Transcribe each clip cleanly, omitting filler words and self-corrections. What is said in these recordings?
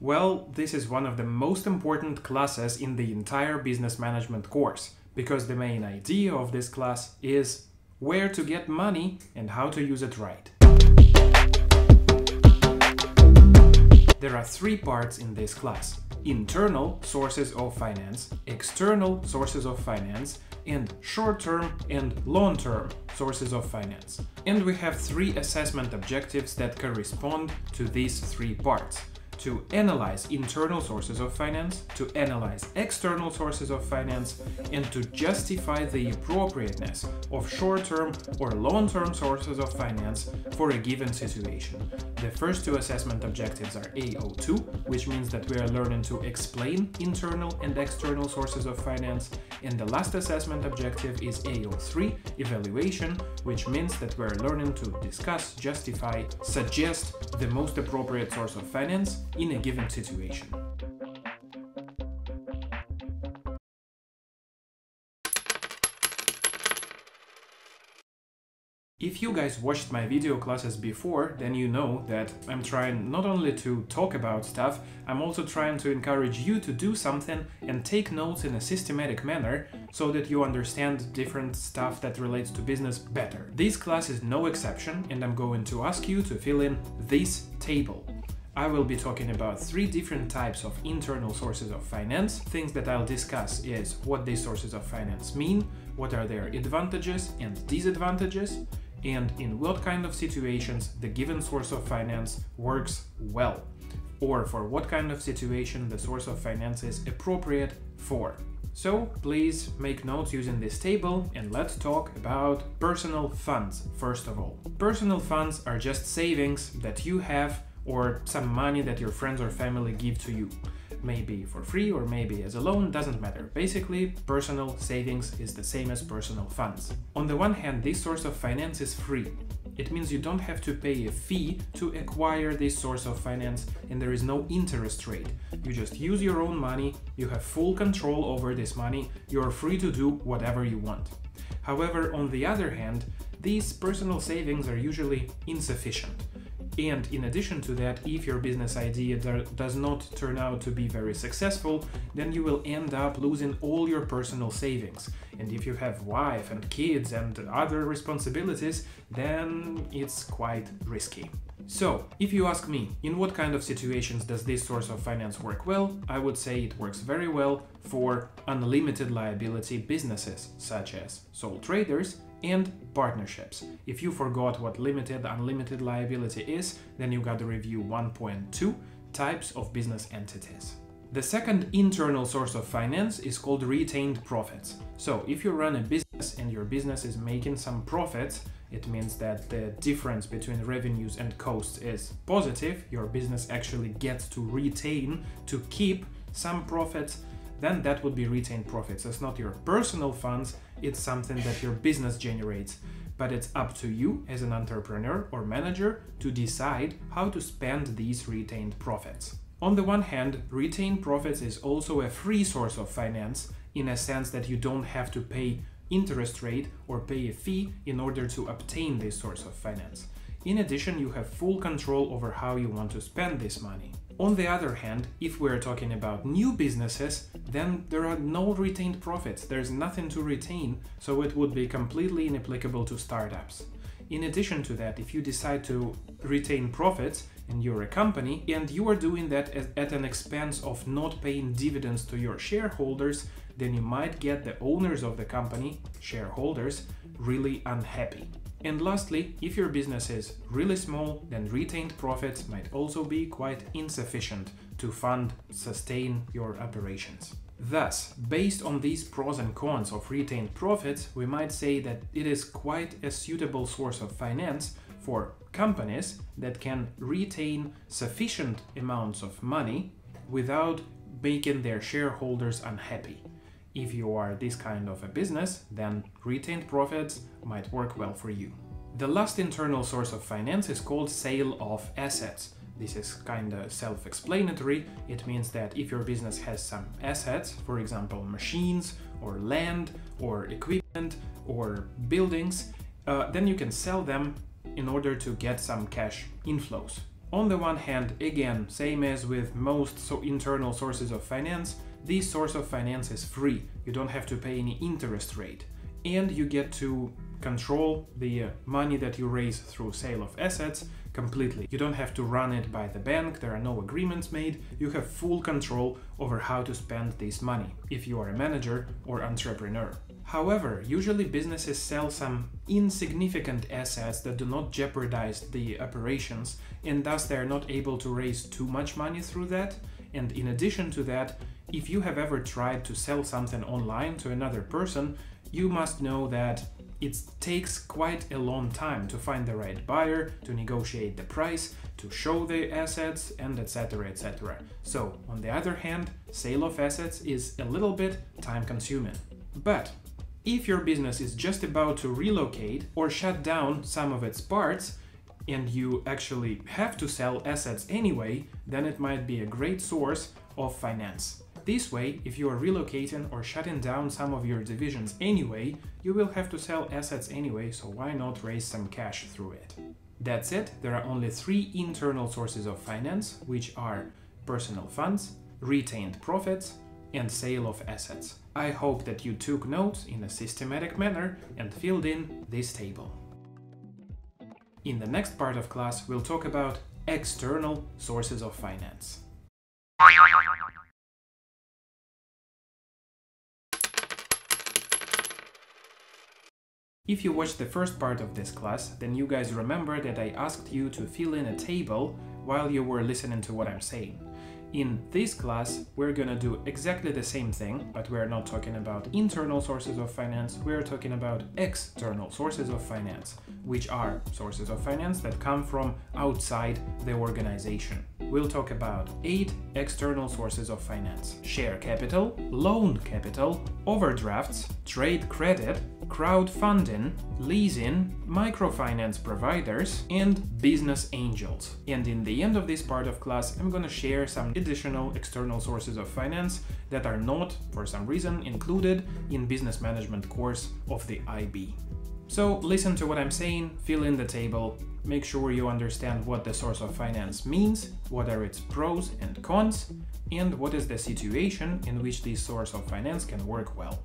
Well, this is one of the most important classes in the entire business management course, because the main idea of this class is where to get money and how to use it right. There are three parts in this class: internal sources of finance, external sources of finance, and short-term and long-term sources of finance. And we have three assessment objectives that correspond to these three parts: to analyze internal sources of finance, to analyze external sources of finance, and to justify the appropriateness of short-term or long-term sources of finance for a given situation. The first two assessment objectives are AO2, which means that we are learning to explain internal and external sources of finance, and the last assessment objective is AO3, evaluation, which means that we are learning to discuss, justify, suggest the most appropriate source of finance in a given situation. If you guys watched my video classes before, then you know that I'm trying not only to talk about stuff, I'm also trying to encourage you to do something and take notes in a systematic manner so that you understand different stuff that relates to business better. This class is no exception, and I'm going to ask you to fill in this table. I will be talking about three different types of internal sources of finance. Things that I'll discuss is what these sources of finance mean, what are their advantages and disadvantages, and in what kind of situations the given source of finance works well, or for what kind of situation the source of finance is appropriate for. So please make notes using this table, and let's talk about personal funds first of all. Personal funds are just savings that you have, or some money that your friends or family give to you. Maybe for free or maybe as a loan, doesn't matter. Basically, personal savings is the same as personal funds. On the one hand, this source of finance is free. It means you don't have to pay a fee to acquire this source of finance, and there is no interest rate. You just use your own money, you have full control over this money, you're free to do whatever you want. However, on the other hand, these personal savings are usually insufficient. And in addition to that, if your business idea does not turn out to be very successful, then you will end up losing all your personal savings. And if you have wife and kids and other responsibilities, then it's quite risky. So, if you ask me, in what kind of situations does this source of finance work well, I would say it works very well for unlimited liability businesses, such as sole traders and partnerships. If you forgot what limited unlimited liability is, then you got to review 1.2, types of business entities. The second internal source of finance is called retained profits. So if you run a business and your business is making some profits, it means that the difference between revenues and costs is positive, your business actually gets to retain, to keep some profits, then that would be retained profits. It's not your personal funds, it's something that your business generates. But it's up to you as an entrepreneur or manager to decide how to spend these retained profits. On the one hand, retained profits is also a free source of finance, in a sense that you don't have to pay interest rate or pay a fee in order to obtain this source of finance. In addition, you have full control over how you want to spend this money. On the other hand, if we're talking about new businesses, then there are no retained profits, there's nothing to retain, so it would be completely inapplicable to startups. In addition to that, if you decide to retain profits and you're a company, and you are doing that at an expense of not paying dividends to your shareholders, then you might get the owners of the company, shareholders, really unhappy. And lastly, if your business is really small, then retained profits might also be quite insufficient to fund, sustain your operations. Thus, based on these pros and cons of retained profits, we might say that it is quite a suitable source of finance for companies that can retain sufficient amounts of money without making their shareholders unhappy. If you are this kind of a business, then retained profits might work well for you. The last internal source of finance is called sale of assets. This is kind of self-explanatory. It means that if your business has some assets, for example, machines or land or equipment or buildings, then you can sell them in order to get some cash inflows. On the one hand, again, same as with most internal sources of finance, this source of finance is free, you don't have to pay any interest rate, and you get to control the money that you raise through sale of assets completely. You don't have to run it by the bank, there are no agreements made, you have full control over how to spend this money, if you are a manager or entrepreneur. However, usually businesses sell some insignificant assets that do not jeopardize the operations, and thus they are not able to raise too much money through that. And in addition to that, if you have ever tried to sell something online to another person, you must know that it takes quite a long time to find the right buyer, to negotiate the price, to show the assets, and etc, etc. So, on the other hand, sale of assets is a little bit time-consuming. But if your business is just about to relocate or shut down some of its parts, and you actually have to sell assets anyway, then it might be a great source of finance. This way, if you are relocating or shutting down some of your divisions anyway, you will have to sell assets anyway, so why not raise some cash through it? That's it, there are only three internal sources of finance, which are personal funds, retained profits, and sale of assets. I hope that you took notes in a systematic manner and filled in this table. In the next part of class, we'll talk about external sources of finance. If you watched the first part of this class, then you guys remember that I asked you to fill in a table while you were listening to what I'm saying. In this class, we're gonna do exactly the same thing, but we're not talking about internal sources of finance, we're talking about external sources of finance, which are sources of finance that come from outside the organization. We'll talk about 8 external sources of finance: share capital, loan capital, overdrafts, trade credit, crowdfunding, leasing, microfinance providers, and business angels. And in the end of this part of class, I'm gonna share some additional external sources of finance that are not, for some reason, included in business management course of the IB. So listen to what I'm saying, fill in the table, make sure you understand what the source of finance means, what are its pros and cons, and what is the situation in which this source of finance can work well.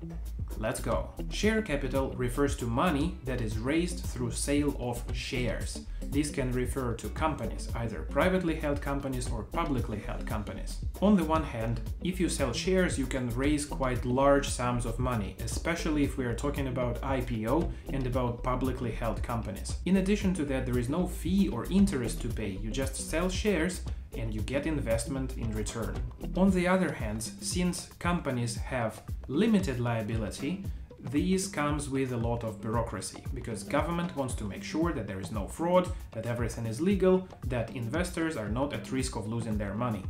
Let's go! Share capital refers to money that is raised through sale of shares. This can refer to companies, either privately held companies or publicly held companies. On the one hand, if you sell shares, you can raise quite large sums of money, especially if we are talking about IPO and about publicly held companies. In addition to that, there is no fee or interest to pay, you just sell shares and you get investment in return. On the other hand, since companies have limited liability, this comes with a lot of bureaucracy, because government wants to make sure that there is no fraud, that everything is legal, that investors are not at risk of losing their money.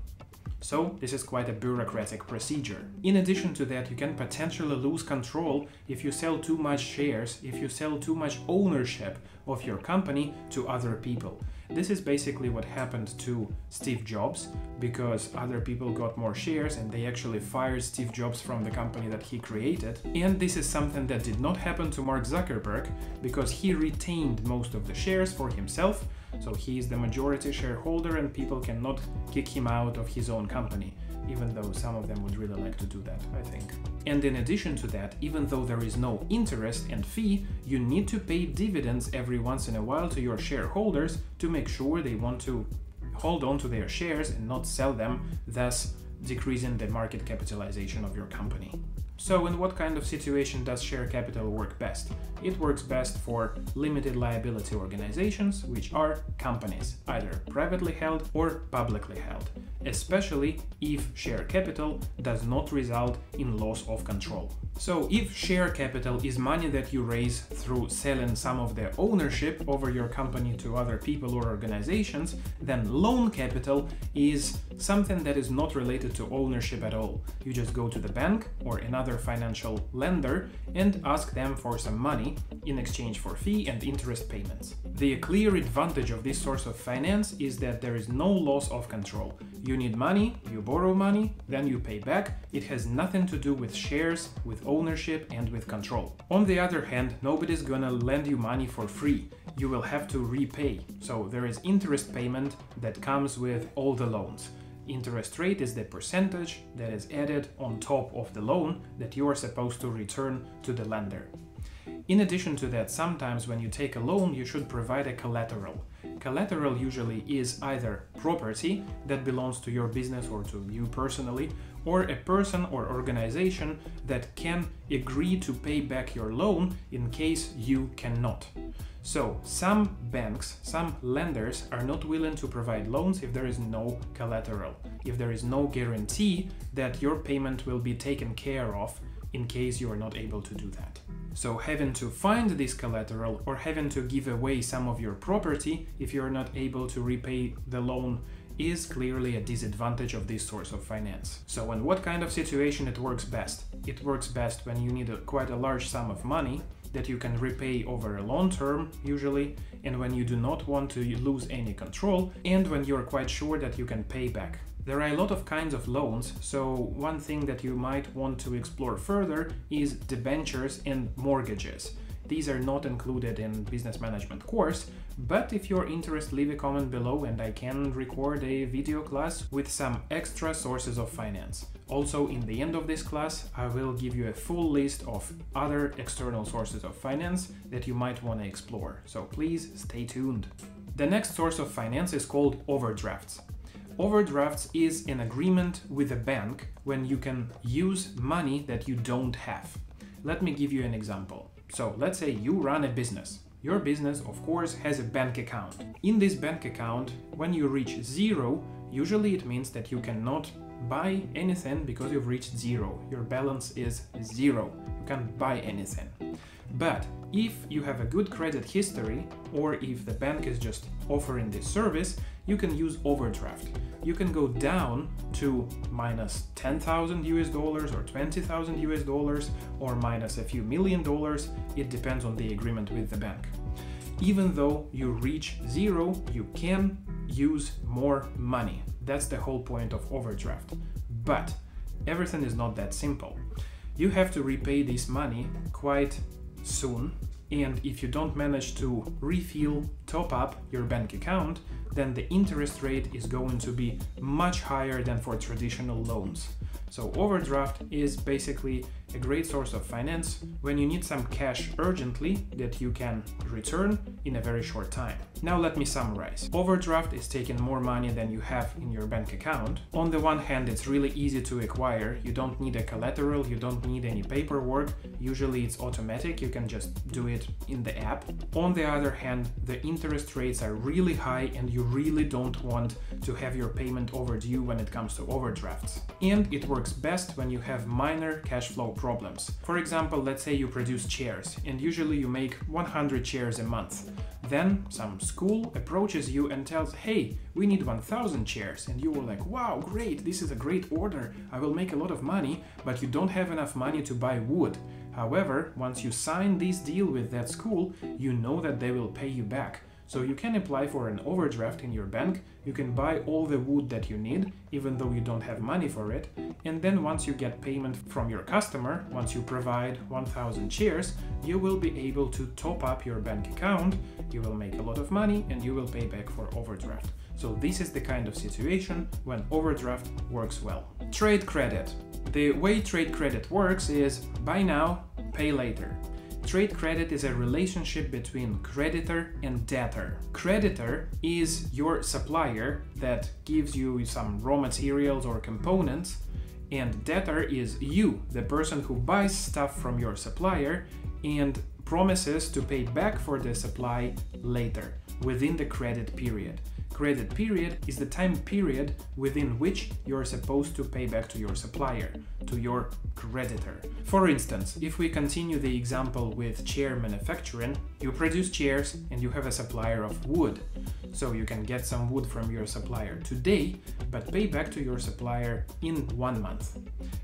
So this is quite a bureaucratic procedure. In addition to that, you can potentially lose control if you sell too much shares, if you sell too much ownership of your company to other people. This is basically what happened to Steve Jobs, because other people got more shares and they actually fired Steve Jobs from the company that he created. And this is something that did not happen to Mark Zuckerberg, because he retained most of the shares for himself, so he is the majority shareholder and people cannot kick him out of his own company, even though some of them would really like to do that, I think. And in addition to that, even though there is no interest and fee, you need to pay dividends every once in a while to your shareholders to make sure they want to hold on to their shares and not sell them, thus decreasing the market capitalization of your company. So in what kind of situation does share capital work best? It works best for limited liability organizations, which are companies, either privately held or publicly held, especially if share capital does not result in loss of control. So if share capital is money that you raise through selling some of the ownership over your company to other people or organizations, then loan capital is something that is not related to ownership at all. You just go to the bank or another another financial lender and ask them for some money in exchange for fee and interest payments. The clear advantage of this source of finance is that there is no loss of control. You need money, you borrow money, then you pay back. It has nothing to do with shares, with ownership, and with control. On the other hand, nobody's gonna lend you money for free. You will have to repay. So there is interest payment that comes with all the loans. Interest rate is the percentage that is added on top of the loan that you are supposed to return to the lender. In addition to that, sometimes when you take a loan, you should provide a collateral. Collateral usually is either property that belongs to your business or to you personally, or a person or organization that can agree to pay back your loan in case you cannot. So some banks, some lenders are not willing to provide loans if there is no collateral, if there is no guarantee that your payment will be taken care of in case you are not able to do that. So having to find this collateral or having to give away some of your property if you're not able to repay the loan is clearly a disadvantage of this source of finance. So in what kind of situation it works best? It works best when you need quite a large sum of money that you can repay over a long term usually, and when you do not want to lose any control, and when you're quite sure that you can pay back. There are a lot of kinds of loans, so one thing that you might want to explore further is debentures and mortgages. These are not included in business management course, but if you're interested, leave a comment below and I can record a video class with some extra sources of finance. Also, in the end of this class, I will give you a full list of other external sources of finance that you might want to explore, so please stay tuned. The next source of finance is called overdrafts. Overdrafts is an agreement with a bank when you can use money that you don't have. Let me give you an example. So let's say you run a business. Your business, of course, has a bank account. In this bank account, when you reach zero, usually it means that you cannot buy anything because you've reached zero. Your balance is zero. You can't buy anything. But if you have a good credit history, or if the bank is just offering this service, you can use overdraft. You can go down to minus $10,000 or $20,000 or minus a few $1,000,000. It depends on the agreement with the bank. Even though you reach zero, you can use more money. That's the whole point of overdraft. But everything is not that simple. You have to repay this money quite soon, and if you don't manage to refill, top up your bank account, then the interest rate is going to be much higher than for traditional loans. So overdraft is basically a great source of finance when you need some cash urgently that you can return in a very short time. Now let me summarize. Overdraft is taking more money than you have in your bank account. On the one hand, it's really easy to acquire. You don't need a collateral, you don't need any paperwork. Usually it's automatic, you can just do it in the app. On the other hand, the interest rates are really high and you really don't want to have your payment overdue when it comes to overdrafts. And it works best when you have minor cash flow problems. For example, let's say you produce chairs and usually you make 100 chairs a month. Then some school approaches you and tells, hey, we need 1,000 chairs. And you were like, wow, great, this is a great order. I will make a lot of money, but you don't have enough money to buy wood. However, once you sign this deal with that school, you know that they will pay you back. So you can apply for an overdraft in your bank, you can buy all the wood that you need, even though you don't have money for it, and then once you get payment from your customer, once you provide 1,000 chairs, you will be able to top up your bank account, you will make a lot of money, and you will pay back for overdraft. So this is the kind of situation when overdraft works well. Trade credit. The way trade credit works is buy now, pay later. Trade credit is a relationship between creditor and debtor. Creditor is your supplier that gives you some raw materials or components, and debtor is you, the person who buys stuff from your supplier and promises to pay back for the supply later, within the credit period. Credit period is the time period within which you're supposed to pay back to your supplier, to your creditor. For instance, if we continue the example with chair manufacturing, you produce chairs and you have a supplier of wood. so you can get some wood from your supplier today, but pay back to your supplier in 1 month.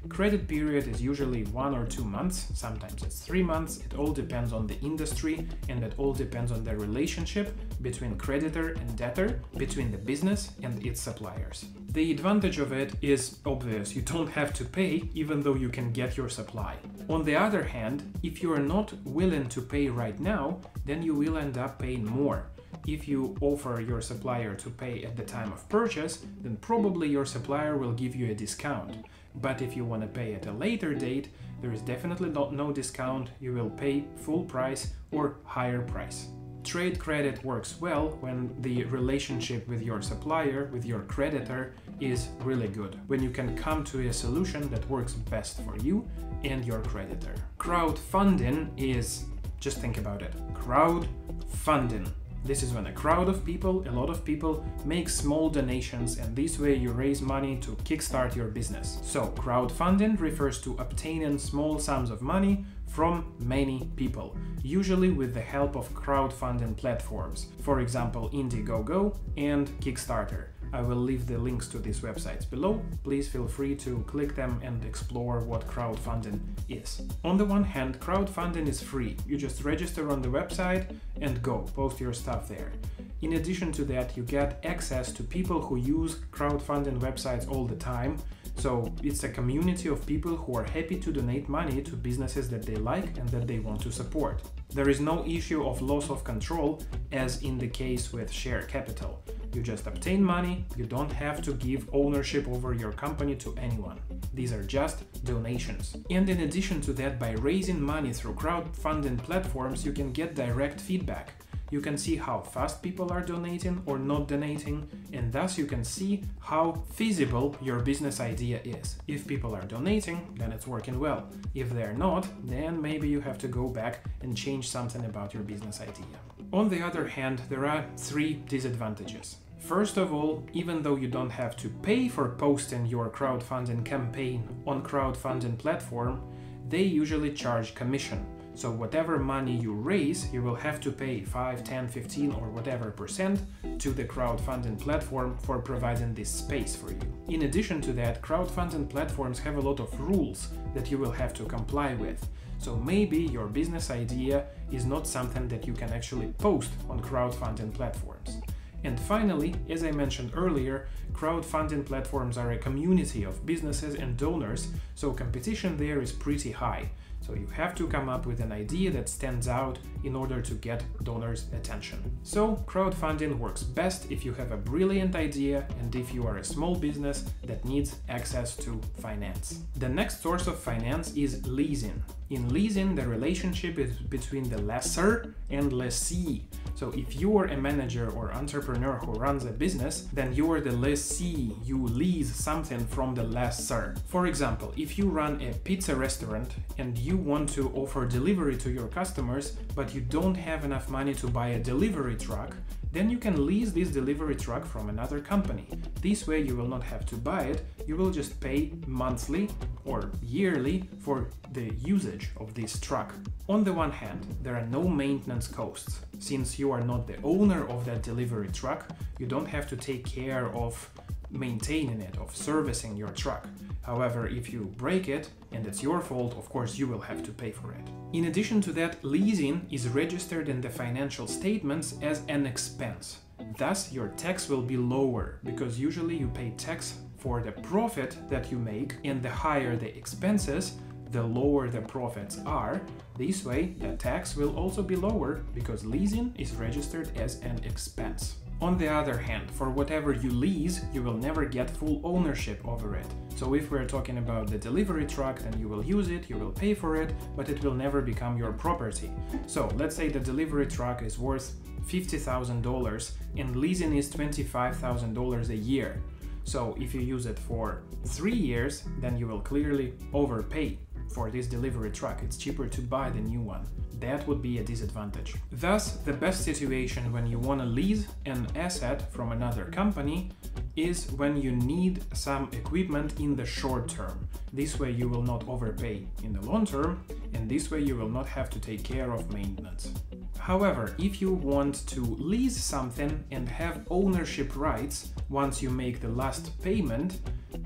Credit period is usually 1 or 2 months, sometimes it's 3 months, it all depends on the industry, and it all depends on the relationship between creditor and debtor, between the business and its suppliers. The advantage of it is obvious, you don't have to pay, even though you can get your supply. On the other hand, if you are not willing to pay right now, then you will end up paying more. If you offer your supplier to pay at the time of purchase, then probably your supplier will give you a discount. But if you want to pay at a later date, there is definitely no discount, you will pay full price or higher price. Trade credit works well when the relationship with your supplier, with your creditor, is really good, when you can come to a solution that works best for you and your creditor. Crowdfunding is, just think about it, crowdfunding. This is when a crowd of people, a lot of people, make small donations, and this way you raise money to kickstart your business. So crowdfunding refers to obtaining small sums of money from many people, usually with the help of crowdfunding platforms, for example Indiegogo and Kickstarter. I will leave the links to these websites below, please feel free to click them and explore what crowdfunding is. On the one hand, crowdfunding is free, you just register on the website and go, post your stuff there. In addition to that, you get access to people who use crowdfunding websites all the time, so it's a community of people who are happy to donate money to businesses that they like and that they want to support. There is no issue of loss of control as in the case with share capital. You just obtain money, you don't have to give ownership over your company to anyone. These are just donations. And in addition to that, by raising money through crowdfunding platforms, you can get direct feedback. You can see how fast people are donating or not donating, and thus you can see how feasible your business idea is. If people are donating, then it's working well. If they're not, then maybe you have to go back and change something about your business idea. On the other hand, there are 3 disadvantages. First of all, even though you don't have to pay for posting your crowdfunding campaign on crowdfunding platform, they usually charge commission. So whatever money you raise, you will have to pay 5, 10, 15 or whatever % to the crowdfunding platform for providing this space for you. In addition to that, crowdfunding platforms have a lot of rules that you will have to comply with. So maybe your business idea is not something that you can actually post on crowdfunding platforms. And finally, as I mentioned earlier, crowdfunding platforms are a community of businesses and donors, so competition there is pretty high. So you have to come up with an idea that stands out in order to get donors' attention. So crowdfunding works best if you have a brilliant idea and if you are a small business that needs access to finance. The next source of finance is leasing. In leasing, the relationship is between the lessor and lessee. So if you are a manager or entrepreneur who runs a business, then you are the lessee, you lease something from the lessor. For example, if you run a pizza restaurant and you want to offer delivery to your customers, but you don't have enough money to buy a delivery truck, then you can lease this delivery truck from another company. This way you will not have to buy it, you will just pay monthly or yearly for the usage of this truck. On the one hand, there are no maintenance costs. Since you are not the owner of that delivery truck, you don't have to take care of maintaining it, of servicing your truck. However, if you break it and it's your fault, of course you will have to pay for it. In addition to that, leasing is registered in the financial statements as an expense. Thus, your tax will be lower because usually you pay tax for the profit that you make, and the higher the expenses, the lower the profits are. This way, the tax will also be lower because leasing is registered as an expense. On the other hand, for whatever you lease, you will never get full ownership over it. So if we're talking about the delivery truck, then you will use it, you will pay for it, but it will never become your property. So let's say the delivery truck is worth $50,000 and leasing is $25,000 a year. So if you use it for 3 years, then you will clearly overpay for this delivery truck. It's cheaper to buy the new one. That would be a disadvantage. Thus, the best situation when you want to lease an asset from another company is when you need some equipment in the short term. This way you will not overpay in the long term, and this way you will not have to take care of maintenance. However, if you want to lease something and have ownership rights once you make the last payment,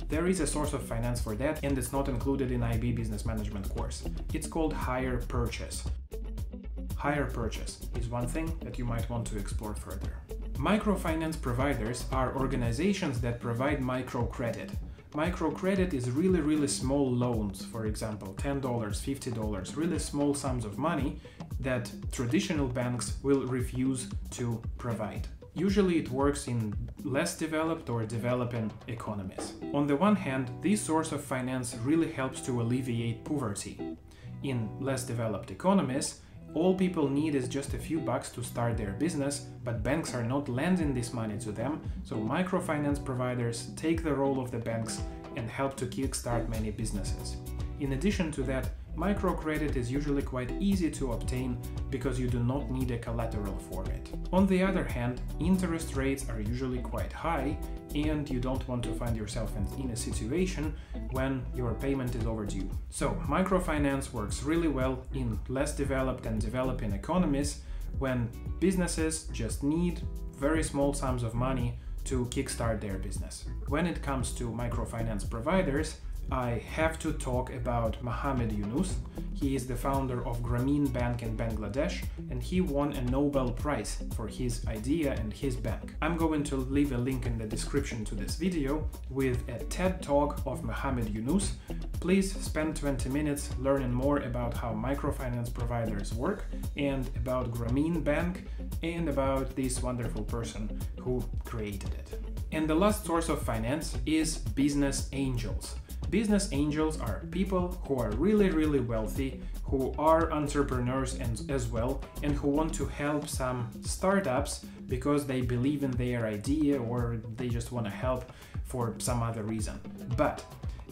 there is a source of finance for that, and it's not included in IB Business Management course. It's called hire purchase. Hire purchase is one thing that you might want to explore further. Microfinance providers are organizations that provide microcredit. Microcredit is really small loans, for example, $10, $50, really small sums of money that traditional banks will refuse to provide. Usually it works in less developed or developing economies. On the one hand, this source of finance really helps to alleviate poverty. In less developed economies, all people need is just a few bucks to start their business, but banks are not lending this money to them, so microfinance providers take the role of the banks and help to kickstart many businesses. In addition to that, microcredit is usually quite easy to obtain because you do not need a collateral for it. On the other hand, interest rates are usually quite high, and you don't want to find yourself in a situation when your payment is overdue. So microfinance works really well in less developed and developing economies when businesses just need very small sums of money to kickstart their business. When it comes to microfinance providers, I have to talk about Muhammad Yunus. He is the founder of Grameen Bank in Bangladesh, and he won a Nobel Prize for his idea and his bank. I'm going to leave a link in the description to this video with a TED talk of Muhammad Yunus. Please spend 20 minutes learning more about how microfinance providers work and about Grameen Bank and about this wonderful person who created it. And the last source of finance is business angels. Business angels are people who are really wealthy, who are entrepreneurs as well, and who want to help some startups because they believe in their idea or they just want to help for some other reason. But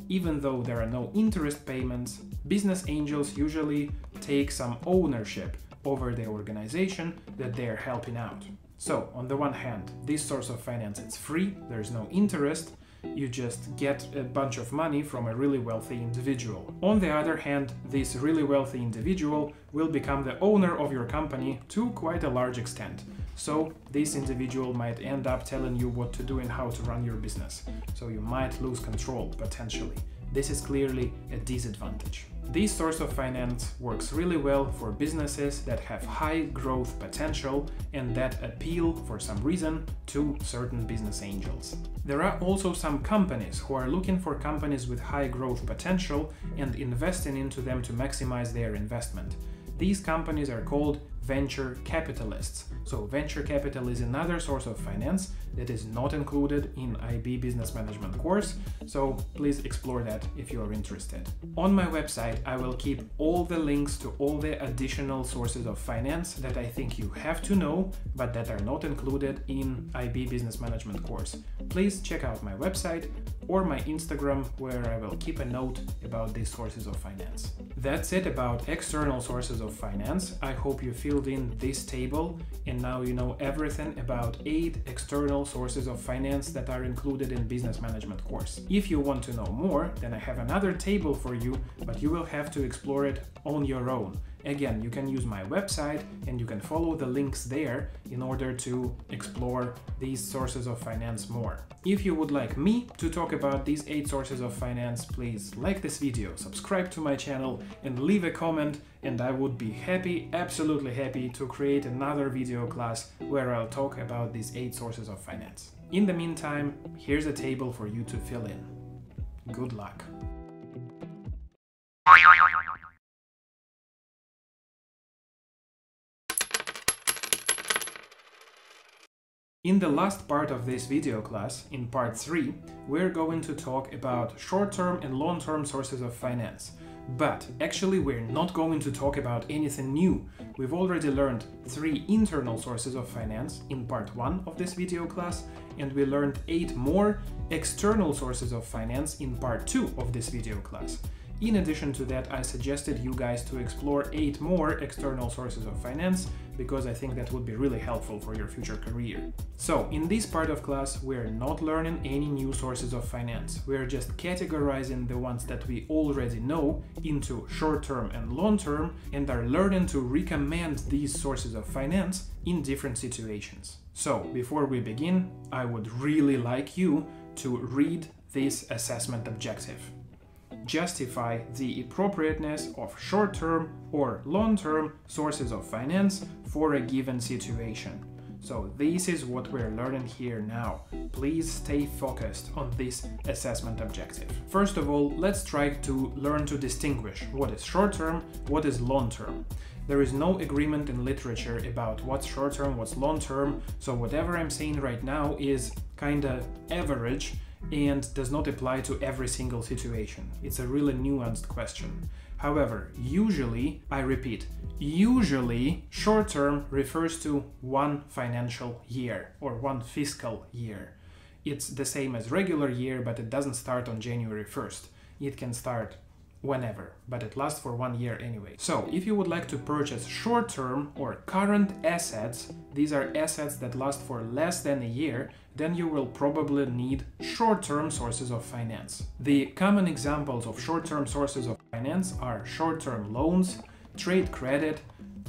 even though there are no interest payments, business angels usually take some ownership over the organization that they are helping out. So on the one hand, this source of finance is free, there is no interest, you just get a bunch of money from a really wealthy individual. On the other hand, this really wealthy individual will become the owner of your company to quite a large extent. So this individual might end up telling you what to do and how to run your business. So you might lose control potentially. This is clearly a disadvantage. This source of finance works really well for businesses that have high growth potential and that appeal for some reason to certain business angels. There are also some companies who are looking for companies with high growth potential and investing into them to maximize their investment. These companies are called venture capitalists. So venture capital is another source of finance that is not included in IB Business Management course, so please explore that if you are interested. On my website, I will keep all the links to all the additional sources of finance that I think you have to know, but that are not included in IB Business Management course. Please check out my website or my Instagram, where I will keep a note about these sources of finance. That's it about external sources of finance. I hope you filled in this table and now you know everything about 8 external sources of finance that are included in Business Management course. If you want to know more, then I have another table for you, but you will have to explore it on your own. Again, you can use my website and you can follow the links there in order to explore these sources of finance more. If you would like me to talk about these 8 sources of finance, please like this video, subscribe to my channel and leave a comment, and I would be happy, absolutely happy, to create another video class where I'll talk about these 8 sources of finance. In the meantime, here's a table for you to fill in. Good luck! In the last part of this video class, in part 3, we're going to talk about short-term and long-term sources of finance. But actually we're not going to talk about anything new. We've already learned 3 internal sources of finance in part 1 of this video class, and we learned 8 more external sources of finance in part 2 of this video class. In addition to that, I suggested you guys to explore 8 more external sources of finance, because I think that would be really helpful for your future career. So, in this part of class, we're not learning any new sources of finance. We're just categorizing the ones that we already know into short-term and long-term, and are learning to recommend these sources of finance in different situations. So, before we begin, I would really like you to read this assessment objective. Justify the appropriateness of short-term or long-term sources of finance for a given situation. So this is what we're learning here now. Please stay focused on this assessment objective. First of all, let's try to learn to distinguish what is short-term, what is long-term. There is no agreement in literature about what's short-term, what's long-term, so whatever I'm saying right now is kinda average and does not apply to every single situation. It's a really nuanced question. However, usually, I repeat, usually short-term refers to one financial year or one fiscal year. It's the same as regular year, but it doesn't start on January 1st. It can start whenever, but it lasts for 1 year anyway. So, if you would like to purchase short-term or current assets, these are assets that last for less than a year, then you will probably need short-term sources of finance. The common examples of short-term sources of finance are short-term loans, trade credit,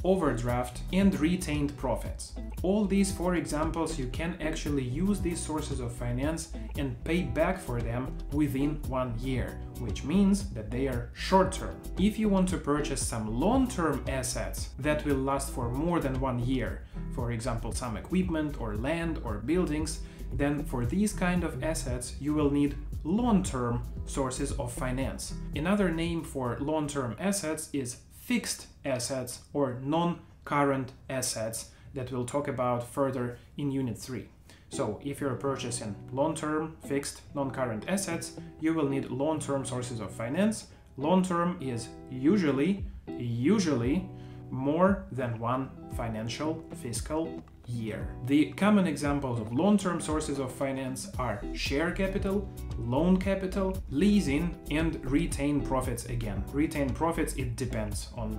overdraft, and retained profits. All these 4 examples, you can actually use these sources of finance and pay back for them within 1 year, which means that they are short-term. If you want to purchase some long-term assets that will last for more than 1 year, for example, some equipment or land or buildings, then for these kind of assets, you will need long-term sources of finance. Another name for long-term assets is fixed assets or non-current assets that we'll talk about further in Unit 3. So, if you're purchasing long-term, fixed, non-current assets, you will need long-term sources of finance. Long-term is usually more than one financial fiscal year. The common examples of long-term sources of finance are share capital, loan capital, leasing, and retained profits again. Retained profits, it depends on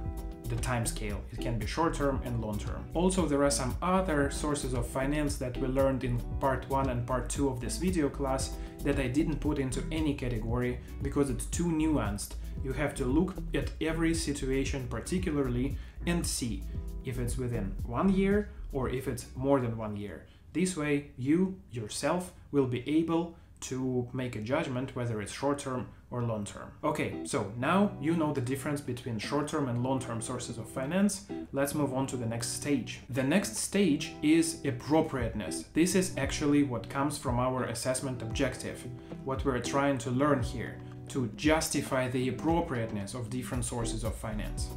the time scale. It can be short-term and long-term. Also, there are some other sources of finance that we learned in part 1 and part 2 of this video class that I didn't put into any category because it's too nuanced. You have to look at every situation particularly and see if it's within 1 year or if it's more than 1 year. This way, you yourself will be able to make a judgment whether it's short-term or long-term. Okay, so now you know the difference between short-term and long-term sources of finance. Let's move on to the next stage. The next stage is appropriateness. This is actually what comes from our assessment objective, what we're trying to learn here, to justify the appropriateness of different sources of finance.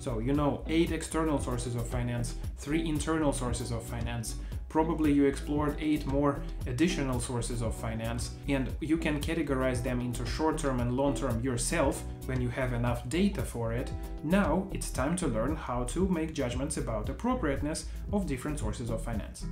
So, you know, 8 external sources of finance, 3 internal sources of finance. Probably you explored 8 more additional sources of finance, and you can categorize them into short-term and long-term yourself when you have enough data for it. Now it's time to learn how to make judgments about appropriateness of different sources of finance.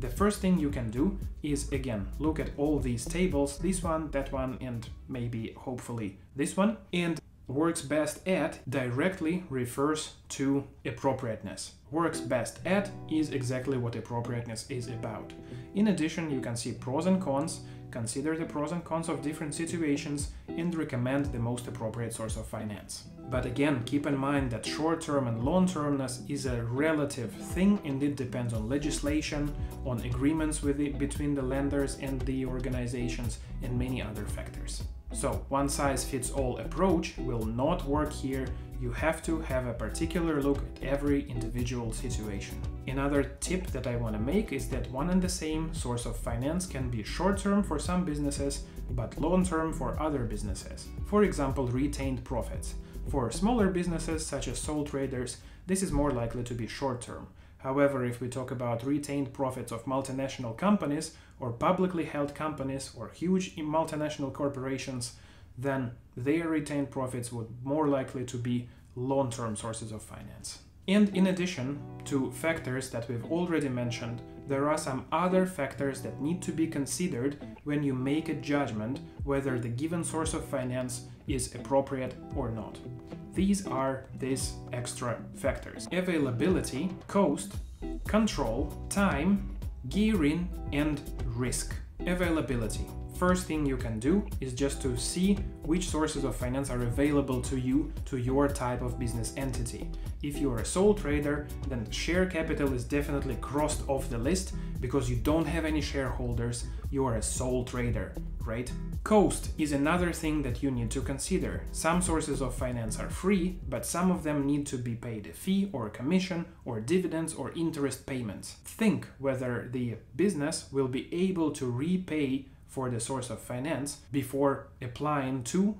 The first thing you can do is, again, look at all these tables, this one, that one, and maybe, hopefully, this one, and works best at directly refers to appropriateness. Works best at is exactly what appropriateness is about. In addition, you can see pros and cons, consider the pros and cons of different situations, and recommend the most appropriate source of finance. But again, keep in mind that short-term and long-termness is a relative thing, and it depends on legislation, on agreements between the lenders and the organizations, and many other factors. So, one-size-fits-all approach will not work here. You have to have a particular look at every individual situation. Another tip that I want to make is that one and the same source of finance can be short-term for some businesses, but long-term for other businesses. For example, retained profits. For smaller businesses, such as sole traders, this is more likely to be short-term. However, if we talk about retained profits of multinational companies or publicly held companies or huge multinational corporations, then their retained profits would more likely to be long-term sources of finance. And in addition to factors that we've already mentioned, there are some other factors that need to be considered when you make a judgment whether the given source of finance is appropriate or not. These are these extra factors: availability, cost, control, time, gearing, and risk. Availability. First thing you can do is just to see which sources of finance are available to you, to your type of business entity. If you're a sole trader, then share capital is definitely crossed off the list because you don't have any shareholders, you are a sole trader, right? Cost is another thing that you need to consider. Some sources of finance are free, but some of them need to be paid a fee or a commission or dividends or interest payments. Think whether the business will be able to repay for the source of finance before trying to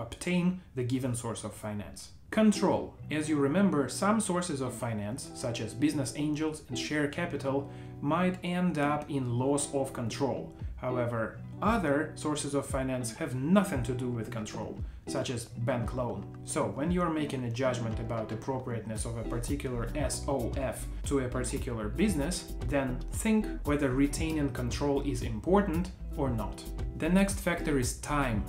obtain the given source of finance. Control. As you remember, some sources of finance, such as business angels and share capital, might end up in loss of control. However, other sources of finance have nothing to do with control, such as bank loan. So when you're making a judgment about the appropriateness of a particular SOF to a particular business, then think whether retaining control is important or not. The next factor is time.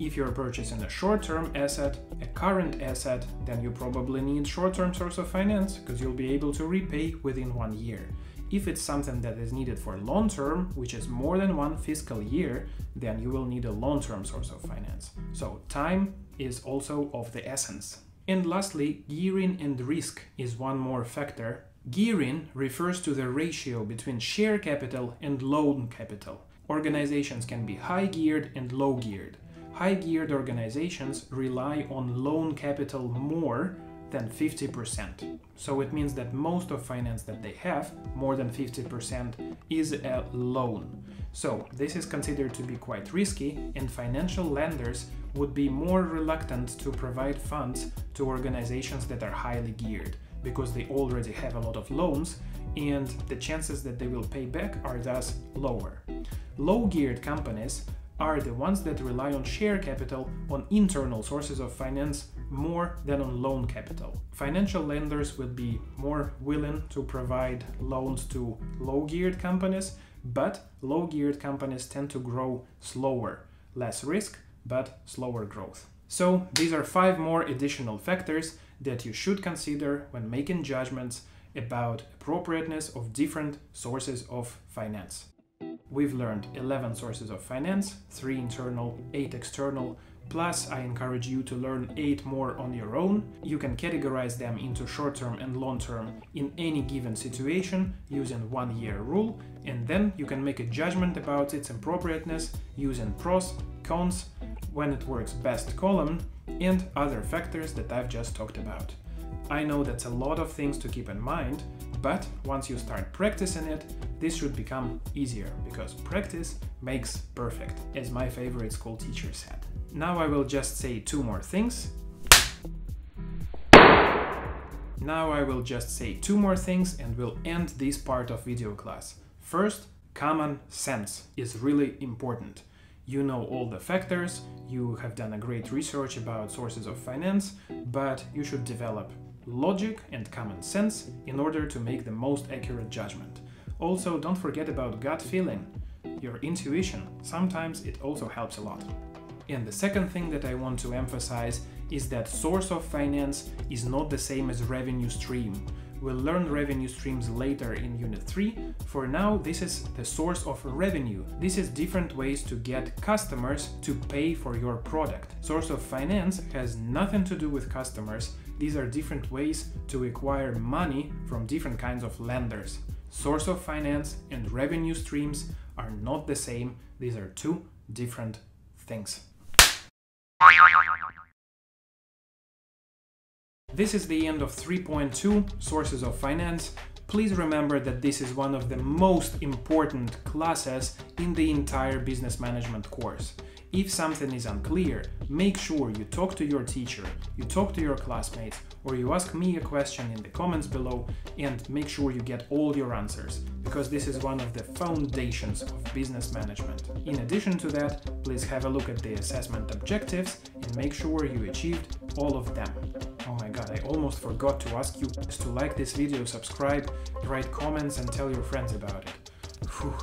If you're purchasing a short-term asset, a current asset, then you probably need short-term source of finance because you'll be able to repay within 1 year. If it's something that is needed for long term, which is more than one fiscal year, then you will need a long-term source of finance. So time is also of the essence. And lastly, gearing and risk is one more factor. Gearing refers to the ratio between share capital and loan capital. Organizations can be high-geared and low-geared. High-geared organizations rely on loan capital more than 50%. So it means that most of finance that they have, more than 50%, is a loan. So this is considered to be quite risky, and financial lenders would be more reluctant to provide funds to organizations that are highly geared because they already have a lot of loans and the chances that they will pay back are thus lower. Low-geared companies are the ones that rely on share capital, on internal sources of finance more than on loan capital. Financial lenders will be more willing to provide loans to low-geared companies, but low-geared companies tend to grow slower. Less risk, but slower growth. So these are 5 more additional factors that you should consider when making judgments about appropriateness of different sources of finance. We've learned 11 sources of finance, 3 internal, 8 external, plus I encourage you to learn 8 more on your own. You can categorize them into short-term and long-term in any given situation using 1-year rule, and then you can make a judgment about its appropriateness using pros, cons, when it works best column, and other factors that I've just talked about. I know that's a lot of things to keep in mind, but once you start practicing it, this should become easier, because practice makes perfect, as my favorite school teacher said. Now I will just say 2 more things. And we'll end this part of video class. First, common sense is really important. You know all the factors, you have done a great research about sources of finance, but you should develop logic and common sense in order to make the most accurate judgment. Also, don't forget about gut feeling, your intuition. Sometimes it also helps a lot. And the second thing that I want to emphasize is that source of finance is not the same as revenue stream. We'll learn revenue streams later in Unit 3. For now, this is the source of revenue. This is different ways to get customers to pay for your product. Source of finance has nothing to do with customers. These are different ways to acquire money from different kinds of lenders. Source of finance and revenue streams are not the same. These are 2 different things. This is the end of 3.2, Sources of Finance. Please remember that this is one of the most important classes in the entire business management course. If something is unclear, make sure you talk to your teacher, you talk to your classmates, or you ask me a question in the comments below, and make sure you get all your answers, because this is one of the foundations of business management. In addition to that, please have a look at the assessment objectives and make sure you achieved all of them. Oh my god, I almost forgot to ask you to like this video, subscribe, write comments and tell your friends about it. Phew.